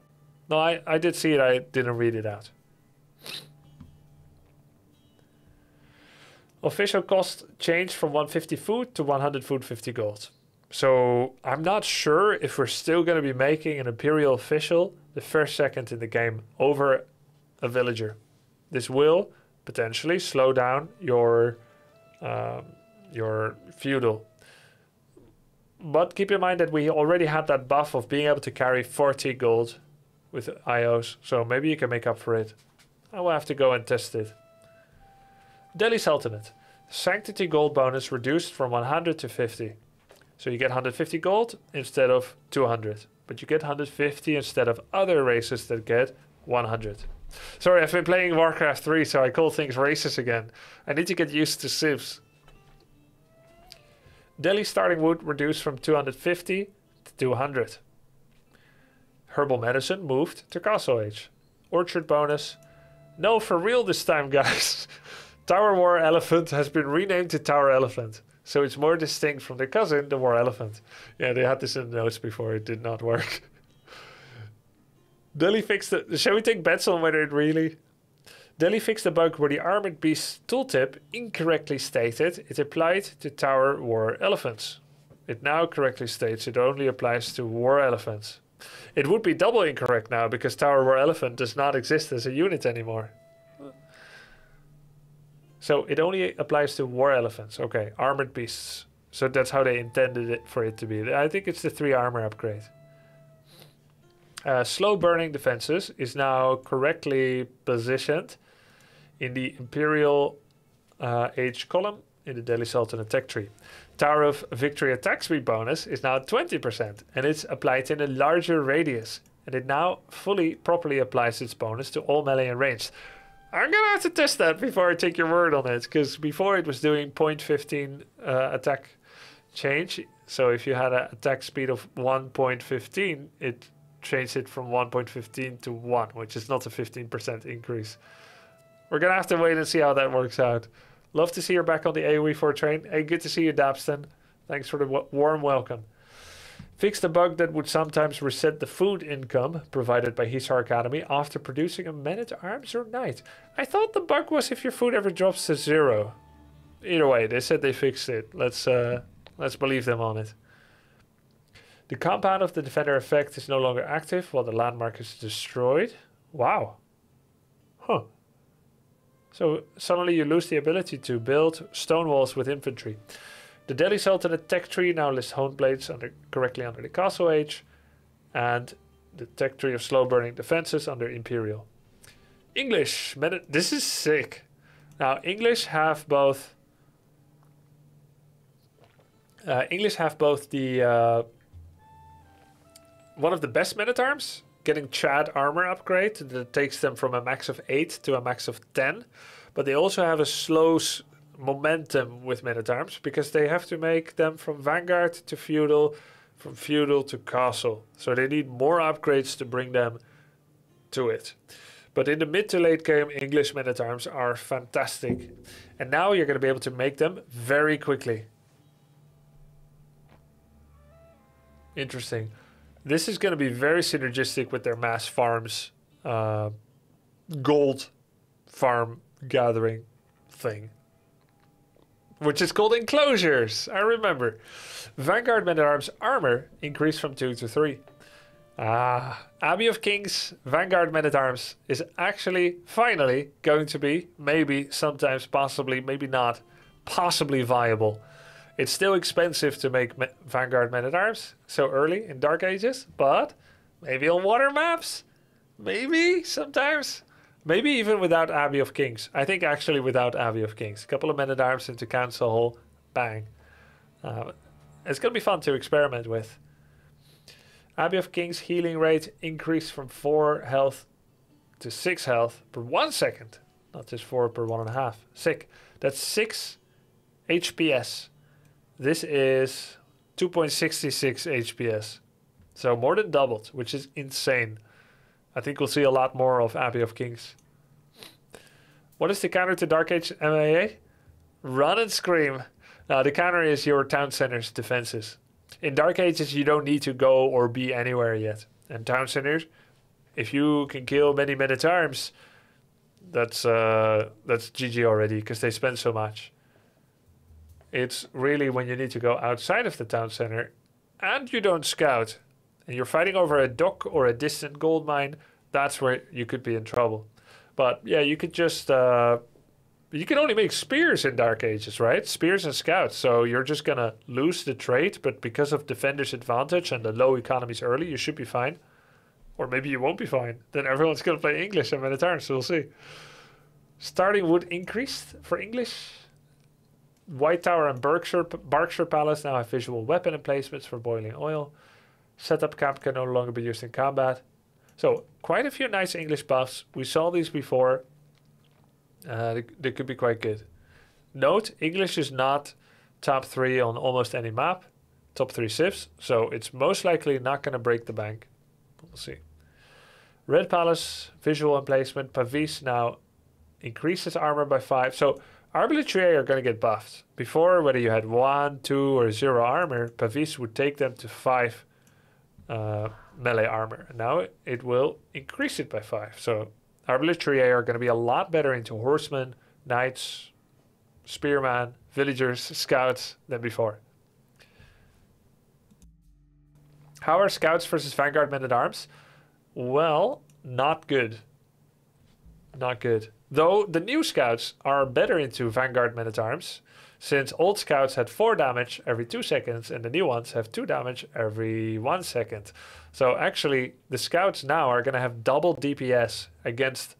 No, I did see it. I didn't read it out. Official cost changed from 150 food to 100 food, 50 gold. So I'm not sure if we're still going to be making an imperial official the first second in the game over a villager. This will potentially slow down your feudal. But keep in mind that we already had that buff of being able to carry 40 gold with IOs. So maybe you can make up for it. I will have to go and test it. Delhi Sultanate. Sanctity gold bonus reduced from 100 to 50. So you get 150 gold instead of 200. But you get 150 instead of other races that get 100. Sorry, I've been playing Warcraft 3, so I call things races again. I need to get used to civs. Delhi starting wood reduced from 250 to 200. Herbal medicine moved to Castle Age. Orchard bonus. No, for real this time, guys. Tower War Elephant has been renamed to Tower Elephant. So it's more distinct from their cousin, the War Elephant. Yeah, they had this in the notes before. It did not work. Delhi fixed the... Shall we take bets on whether it really... Delhi fixed the bug where the Armored Beast tooltip incorrectly stated it applied to Tower War Elephants. It now correctly states it only applies to War Elephants. It would be double incorrect now because Tower War Elephant does not exist as a unit anymore. So it only applies to war elephants. Okay, armored beasts. So that's how they intended it for it to be. I think it's the 3 armor upgrade. Slow burning defenses is now correctly positioned in the Imperial Age column in the Delhi Sultanate attack tree. Tower of Victory attack speed bonus is now 20% and it's applied in a larger radius. And it now fully, properly applies its bonus to all melee and ranged. I'm going to have to test that before I take your word on it. Because before it was doing 0.15 attack change. So if you had an attack speed of 1.15, it changed it from 1.15 to 1, which is not a 15% increase. We're going to have to wait and see how that works out. Love to see you back on the AoE 4 train. Hey, good to see you, Dabston. Thanks for the warm welcome. Fixed a bug that would sometimes reset the food income provided by Hisar Academy after producing a man-at-arms or knight. I thought the bug was if your food ever drops to 0. Either way, they said they fixed it. Let's believe them on it. The compound of the defender effect is no longer active while the landmark is destroyed. Wow. Huh. So suddenly you lose the ability to build stone walls with infantry. The Delhi Sultanate tech tree now lists homeblades correctly under the Castle Age, and the tech tree of slow burning defenses under Imperial. English, this is sick. Now English have both the one of the best men-at-arms getting Chad armor upgrade that takes them from a max of 8 to a max of 10. But they also have a slow momentum with men-at-arms because they have to make them from vanguard to feudal, from feudal to castle. So they need more upgrades to bring them to it. But in the mid to late game, English men-at-arms are fantastic. And now you're going to be able to make them very quickly. Interesting. This is going to be very synergistic with their mass farms, gold farm gathering thing, which is called enclosures. I remember. Vanguard men-at-arms armor increased from 2 to 3. Ah, Abbey of Kings Vanguard men-at-arms is actually finally going to be maybe, sometimes, possibly, maybe not, possibly viable. It's still expensive to make Vanguard men-at-arms so early in Dark Ages, but maybe on water maps, maybe sometimes, maybe even without Abbey of Kings. I think actually without Abbey of Kings, a couple of men-at-arms into Council Hall, bang. It's gonna be fun to experiment with. Abbey of Kings healing rate increased from 4 health to 6 health per 1 second, not just 4 per 1.5. Sick. That's 6 HPS. This is 2.66 HPS, so more than doubled, which is insane. I think we'll see a lot more of Abbey of Kings. What is the counter to Dark Age MAA? Run and scream. Now the counter is your town center's defenses. In Dark Ages, you don't need to go or be anywhere yet. And town centers, if you can kill many men-at-arms, that's GG already, because they spend so much. It's really when you need to go outside of the town center and you don't scout and you're fighting over a dock or a distant gold mine, that's where you could be in trouble. But yeah, you could just... you can only make spears in Dark Ages, right? Spears and scouts. So you're just going to lose the trade, but because of defender's advantage and the low economies early, you should be fine. Or maybe you won't be fine. Then everyone's going to play English and men-at-arms, so we'll see. Starting wood increased for English. White Tower and Berkshire Palace now have visual weapon emplacements for boiling oil. Setup camp can no longer be used in combat. So quite a few nice English buffs. We saw these before. They could be quite good. Note, English is not top 3 on almost any map. Top 3 civs. So it's most likely not going to break the bank. We'll see. Red Palace, visual emplacement. Pavis now increases armor by 5. So Arbaleturiers are going to get buffed. Before, whether you had 1, 2 or 0 armor, Pavis would take them to 5 melee armor. Now it will increase it by 5. So Arbaleturiers are going to be a lot better into horsemen, knights, spearmen, villagers, scouts than before. How are scouts versus Vanguard men-at-arms? Well, not good. Not good. Though the new scouts are better into Vanguard men-at-arms, since old scouts had 4 damage every 2 seconds and the new ones have 2 damage every 1 second. So actually, the scouts now are going to have double DPS against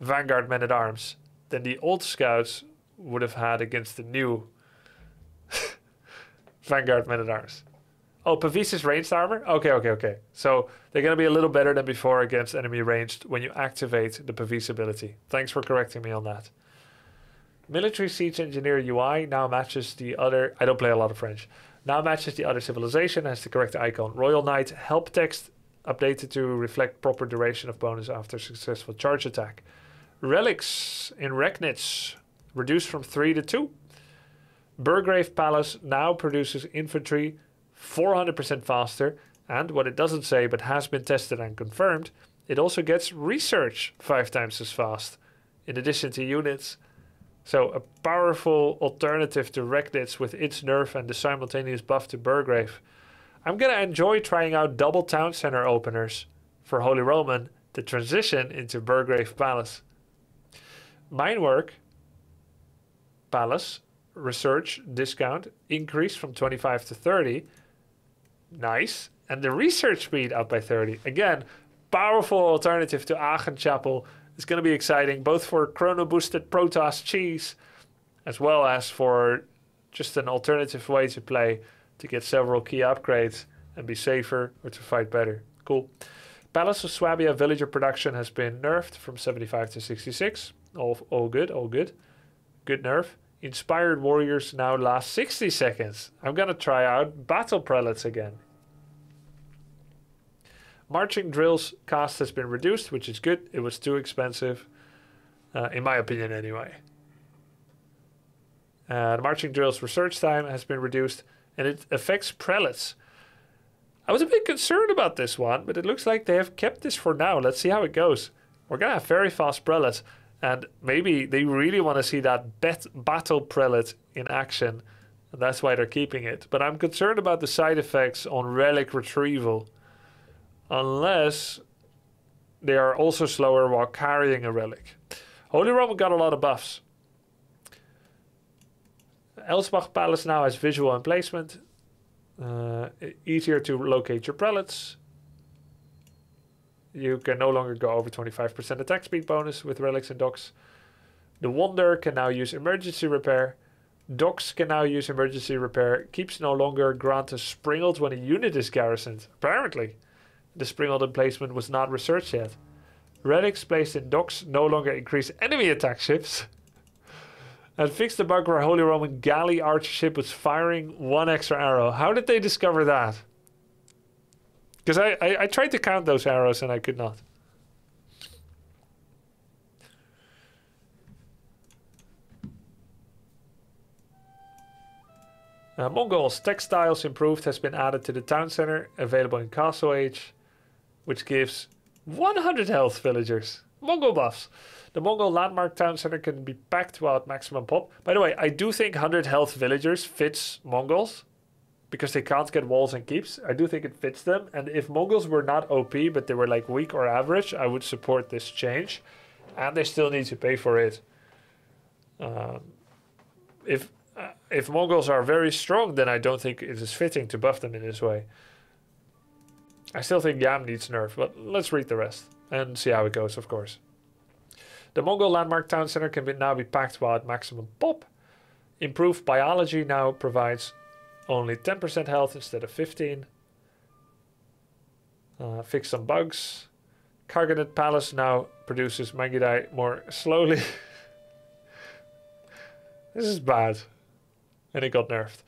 Vanguard men-at-arms than the old scouts would have had against the new Vanguard men-at-arms. Oh, Pavis's ranged armor? Okay, okay, okay. So they're going to be a little better than before against enemy ranged when you activate the Pavis ability. Thanks for correcting me on that. Military Siege Engineer UI now matches the other... I don't play a lot of French. Now matches the other civilization, has the correct icon. Royal Knight help text updated to reflect proper duration of bonus after successful charge attack. Relics in Rechnitz reduced from 3 to 2. Burgrave Palace now produces infantry 400% faster, and what it doesn't say but has been tested and confirmed, it also gets research 5 times as fast in addition to units. So a powerful alternative to Rechnitz with its nerf and the simultaneous buff to Burgrave. I'm gonna enjoy trying out double town center openers for Holy Roman to transition into Burgrave Palace. Minework Palace research discount increased from 25 to 30. Nice. And the research speed up by 30. Again, powerful alternative to Aachen Chapel. It's going to be exciting, both for chrono-boosted Protoss cheese, as well as for just an alternative way to play, to get several key upgrades and be safer or to fight better. Cool. Palace of Swabia villager production has been nerfed from 75 to 66. All good, all good. Good nerf. Inspired warriors now last 60 seconds. I'm gonna try out battle prelates again. Marching drills cost has been reduced, which is good. It was too expensive, in my opinion anyway. The marching drills research time has been reduced, and it affects prelates. I was a bit concerned about this one, but it looks like they have kept this for now. Let's see how it goes. We're gonna have very fast prelates, and maybe they really want to see that battle prelate in action, and that's why they're keeping it. But I'm concerned about the side effects on relic retrieval, unless they are also slower while carrying a relic. Holy Roman got a lot of buffs. Elsbach Palace now has visual and placement. Easier to locate your prelates. You can no longer go over 25% attack speed bonus with relics and docks. The Wanderer can now use emergency repair. Docks can now use emergency repair. Keeps no longer grant a Springald when a unit is garrisoned. Apparently, the Springald emplacement was not researched yet. Relics placed in docks no longer increase enemy attack ships. And fixed the bug where Holy Roman galley archer ship was firing one extra arrow. How did they discover that? Because I tried to count those arrows and I could not. Mongols textiles improved has been added to the town center, available in Castle Age, which gives 100 health villagers. Mongol buffs. The Mongol landmark town center can be packed while at maximum pop. By the way, I do think 100 health villagers fits Mongols, because they can't get walls and keeps. I do think it fits them. And if Mongols were not OP, but they were like weak or average, I would support this change. And they still need to pay for it. If Mongols are very strong, then I don't think it is fitting to buff them in this way. I still think Yam needs nerf, but let's read the rest and see how it goes, of course. The Mongol landmark town center can now be packed while at maximum pop. Improved biology now provides only 10% health instead of 15. Fix some bugs. Karganet Palace now produces Magidai more slowly. This is bad. And it got nerfed.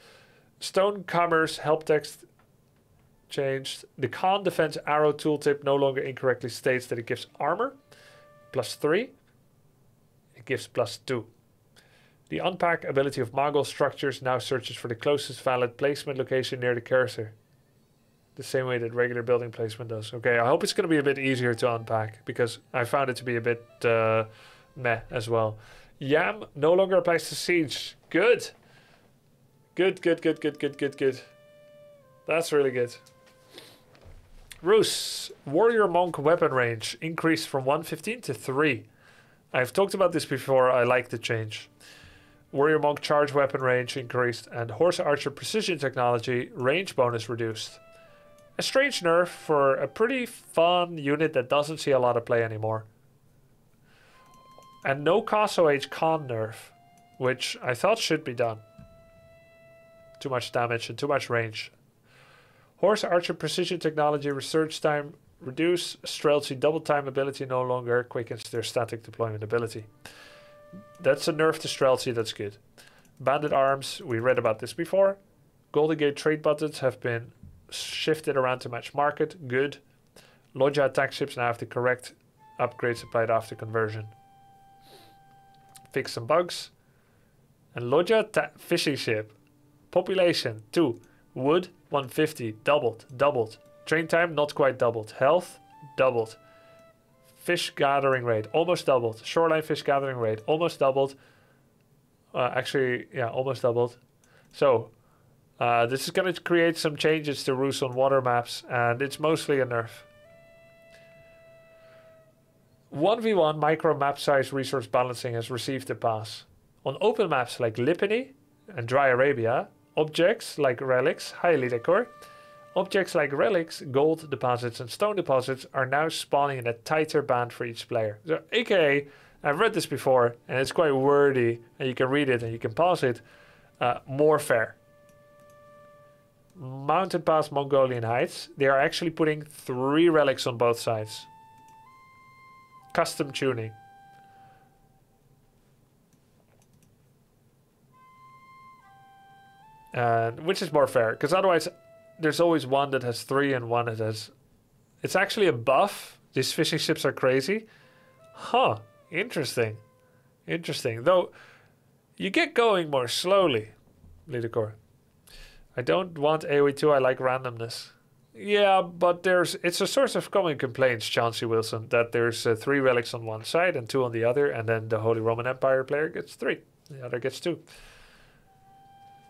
Stone Commerce help text changed. The Khan Defense Arrow tooltip no longer incorrectly states that it gives armor. +3. It gives +2. The unpack ability of Mongol structures now searches for the closest valid placement location near the cursor. The same way that regular building placement does. Okay, I hope it's going to be a bit easier to unpack, because I found it to be a bit meh as well. Yam no longer applies to siege. Good. Good, good, good, good, good, good, good. That's really good. Rus, warrior monk weapon range increased from 115 to 3. I've talked about this before, I like the change. Warrior monk charge weapon range increased, and horse archer precision technology range bonus reduced. A strange nerf for a pretty fun unit that doesn't see a lot of play anymore. And no Castle Age Khan nerf, which I thought should be done. Too much damage and too much range. Horse archer precision technology research time reduced. Streltsy double time ability no longer quickens their static deployment ability. That's a nerf to Streltsy, that's good. Bandit arms, we read about this before. Golden Gate trade buttons have been shifted around to match market, good. Lodya attack ships now have the correct upgrades applied after conversion. Fix some bugs. And Lodya fishing ship. Population, 2. Wood, 150. Doubled, doubled. Train time, not quite doubled. Health, doubled. Fish gathering rate, almost doubled. Shoreline fish gathering rate, almost doubled. Actually, yeah, almost doubled. So, this is going to create some changes to Rus on water maps, and it's mostly a nerf. 1v1 micro map size resource balancing has received a pass. On open maps like Lipany and Dry Arabia, objects like relics, highly decor. Objects like relics, gold deposits, and stone deposits are now spawning in a tighter band for each player. So, aka, I've read this before, and it's quite wordy, and you can read it and you can pause it. More fair. Mountain Pass, Mongolian Heights. They are actually putting 3 relics on both sides. Custom tuning. Which is more fair, because otherwise there's always one that has 3 and one that has... It's actually a buff. These fishing ships are crazy. Huh, interesting. Interesting, though you get going more slowly, Lidicor. I don't want AoE 2, I like randomness. Yeah, but there's it's a source of common complaints, Chauncey Wilson, that there's 3 relics on one side and 2 on the other, and then the Holy Roman Empire player gets 3, the other gets 2.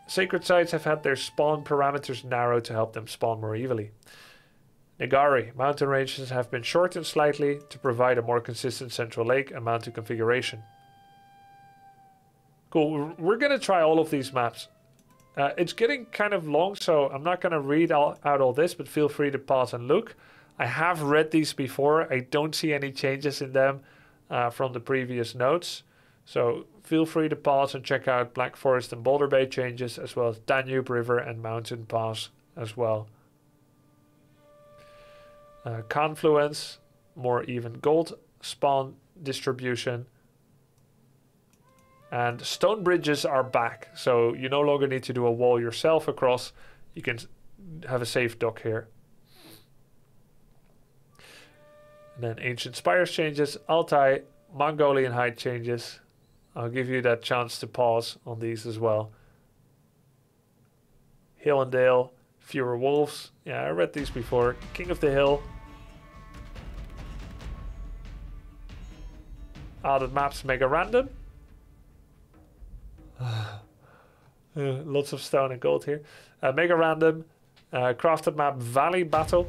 Sacred sites have had their spawn parameters narrowed to help them spawn more evenly. Negari, mountain ranges have been shortened slightly to provide a more consistent central lake and mountain configuration. Cool, we're going to try all of these maps. It's getting kind of long, so I'm not going to read out all this, but feel free to pause and look. I have read these before. I don't see any changes in them from the previous notes. So feel free to pause and check out Black Forest and Boulder Bay changes, as well as Danube River and Mountain Pass as well. Confluence, more even gold spawn distribution. And stone bridges are back, so you no longer need to do a wall yourself across. You can have a safe dock here. And then Ancient Spires changes, Altai, Mongolian Height changes. I'll give you that chance to pause on these as well. Hill and Dale, fewer wolves. Yeah, I read these before. King of the Hill. Added maps, Mega Random. Lots of stone and gold here. Mega Random, crafted map, Valley Battle,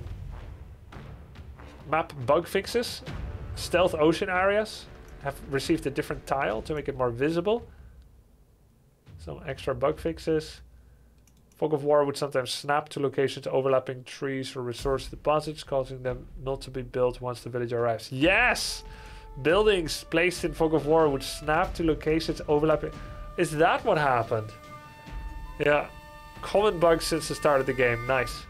map bug fixes, stealth ocean areas have received a different tile to make it more visible, some extra bug fixes. Fog of War would sometimes snap to locations overlapping trees or resource deposits, causing them not to be built once the village arrives. Yes, buildings placed in Fog of War would snap to locations overlapping. Is that what happened? Yeah. Common bugs since the start of the game. Nice.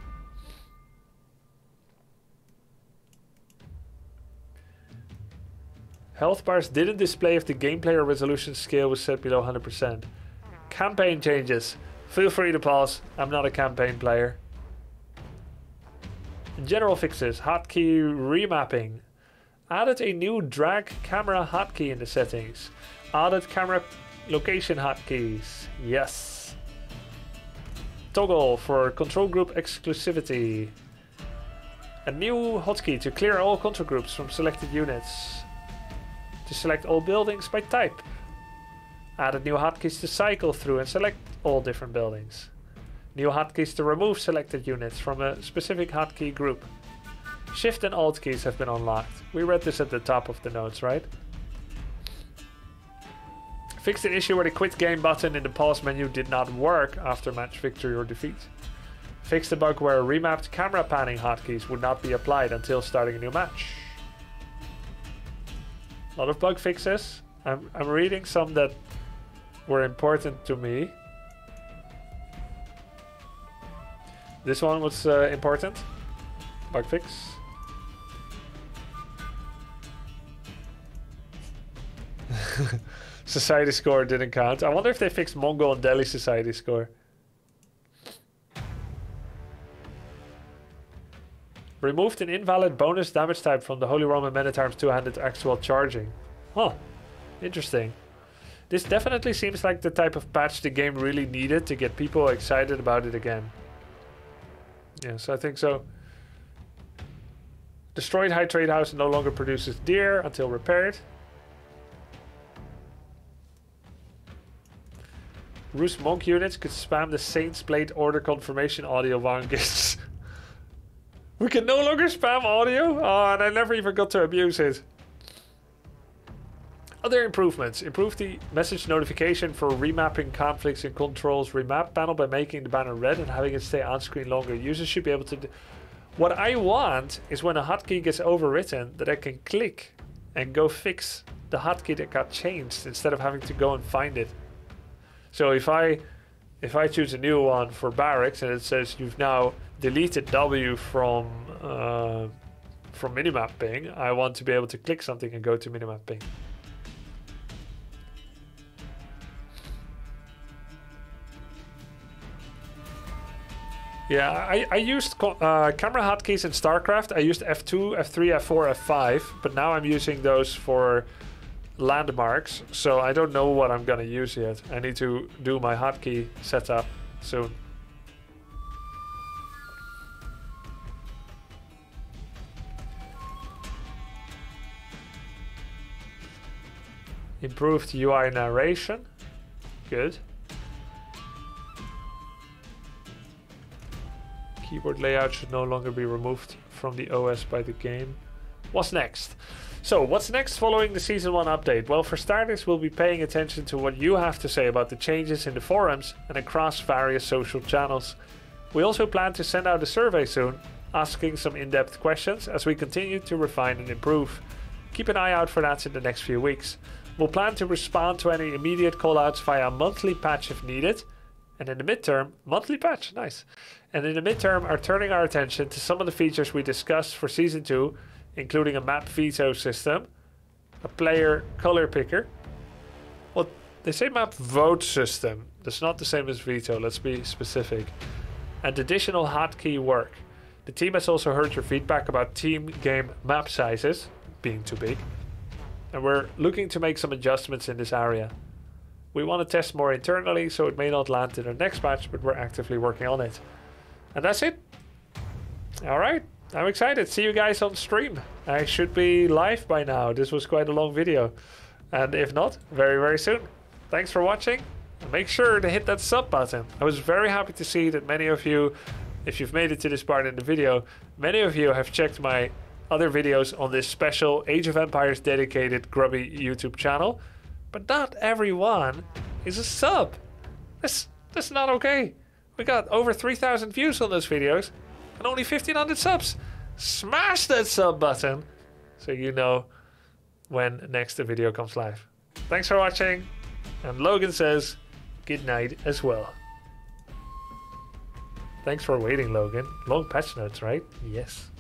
Health bars didn't display if the gameplay or resolution scale was set below 100%. Campaign changes. Feel free to pause. I'm not a campaign player. General fixes. Hotkey remapping. Added a new drag camera hotkey in the settings. Added camera... location hotkeys, yes. Toggle for control group exclusivity. A new hotkey to clear all control groups from selected units. To select all buildings by type. Added new hotkeys to cycle through and select all different buildings. New hotkeys to remove selected units from a specific hotkey group. Shift and Alt keys have been unlocked. We read this at the top of the notes, right? Fixed an issue where the quit game button in the pause menu did not work after match victory or defeat. Fixed a bug where remapped camera panning hotkeys would not be applied until starting a new match. A lot of bug fixes. I'm reading some that were important to me. This one was important. Bug fix. Society score didn't count. I wonder if they fixed Mongol and Delhi society score. Removed an invalid bonus damage type from the Holy Roman Men-at-Arms two-handed actual charging. Huh. Interesting. This definitely seems like the type of patch the game really needed to get people excited about it again. Yes, I think so. Destroyed high trade house no longer produces deer until repaired. Rus monk units could spam the Saints Blade order confirmation audio one gifts. We can no longer spam audio? Oh, and I never even got to abuse it. Other improvements. Improve the message notification for remapping conflicts and controls remap panel by making the banner red and having it stay on screen longer. Users should be able to... What I want is when a hotkey gets overwritten that I can click and go fix the hotkey that got changed instead of having to go and find it. So if I if I choose a new one for barracks and it says you've now deleted W from minimap ping, I want to be able to click something and go to minimap ping. Yeah, I used camera hotkeys in StarCraft. I used F2, F3, F4, F5, but now I'm using those for landmarks, so I don't know what I'm gonna use yet. I need to do my hotkey setup soon. Improved UI narration. Good. Keyboard layout should no longer be removed from the OS by the game. What's next? So what's next following the Season 1 update? Well, for starters, we'll be paying attention to what you have to say about the changes in the forums and across various social channels. We also plan to send out a survey soon, asking some in-depth questions as we continue to refine and improve. Keep an eye out for that in the next few weeks. We'll plan to respond to any immediate callouts via monthly patch if needed. And in the midterm, monthly patch, nice. And in the midterm are turning our attention to some of the features we discussed for Season 2, including a map veto system, a player color picker. Well, they say map vote system. That's not the same as veto, let's be specific. And additional hotkey work. The team has also heard your feedback about team game map sizes being too big. And we're looking to make some adjustments in this area. We want to test more internally, so it may not land in our next patch, but we're actively working on it. And that's it. All right, I'm excited. See you guys on stream. I should be live by now. This was quite a long video. And if not, very, very soon. Thanks for watching. And make sure to hit that sub button. I was very happy to see that many of you, if you've made it to this part in the video, many of you have checked my other videos on this special Age of Empires dedicated Grubby YouTube channel. But not everyone is a sub. That's not okay. We got over 3,000 views on those videos and only 1,500 subs. Smash that sub button so you know when next the video comes live. Thanks for watching. And Logan says good night as well. Thanks for waiting, Logan. Long patch notes, right? Yes.